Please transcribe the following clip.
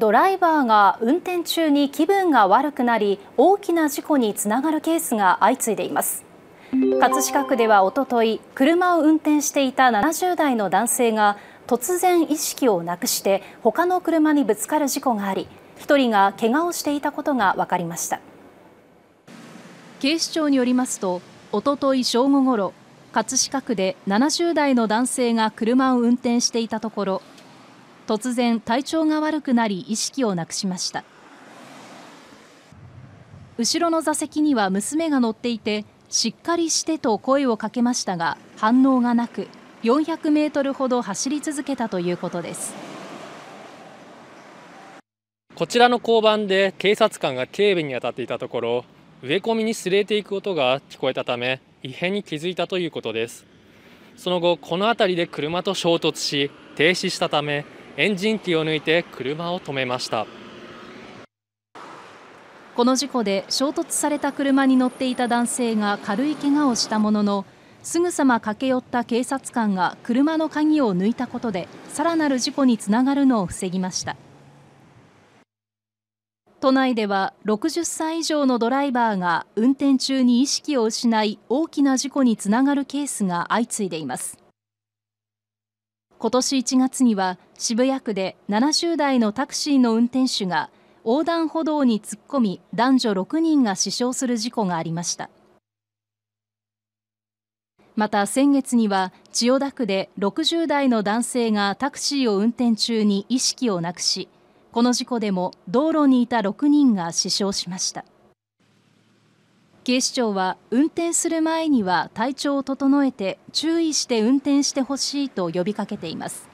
ドライバーが運転中に気分が悪くなり大きな事故につながるケースが相次いでいます。葛飾区ではおととい、車を運転していた70代の男性が突然意識をなくして他の車にぶつかる事故があり、1人が怪我をしていたことが分かりました。警視庁によりますと、おととい正午ごろ、葛飾区で70代の男性が車を運転していたところ、突然体調が悪くなり意識をなくしました。後ろの座席には娘が乗っていて、しっかりしてと声をかけましたが反応がなく、400メートルほど走り続けたということです。こちらの交番で警察官が警備に当たっていたところ、植え込みにすれていく音が聞こえたため、異変に気づいたということです。その後、この辺りで車と衝突し、停止したため、エンジン機を抜いて車を止めました。この事故で衝突された車に乗っていた男性が軽い怪我をしたものの、すぐさま駆け寄った警察官が車の鍵を抜いたことで、さらなる事故につながるのを防ぎました。都内では60歳以上のドライバーが運転中に意識を失い大きな事故につながるケースが相次いでいます。今年1月には渋谷区で70代のタクシーの運転手が横断歩道に突っ込み、男女6人が死傷する事故がありました。また先月には千代田区で60代の男性がタクシーを運転中に意識をなくし、この事故でも道路にいた6人が死傷しました。警視庁は運転する前には体調を整えて注意して運転してほしいと呼びかけています。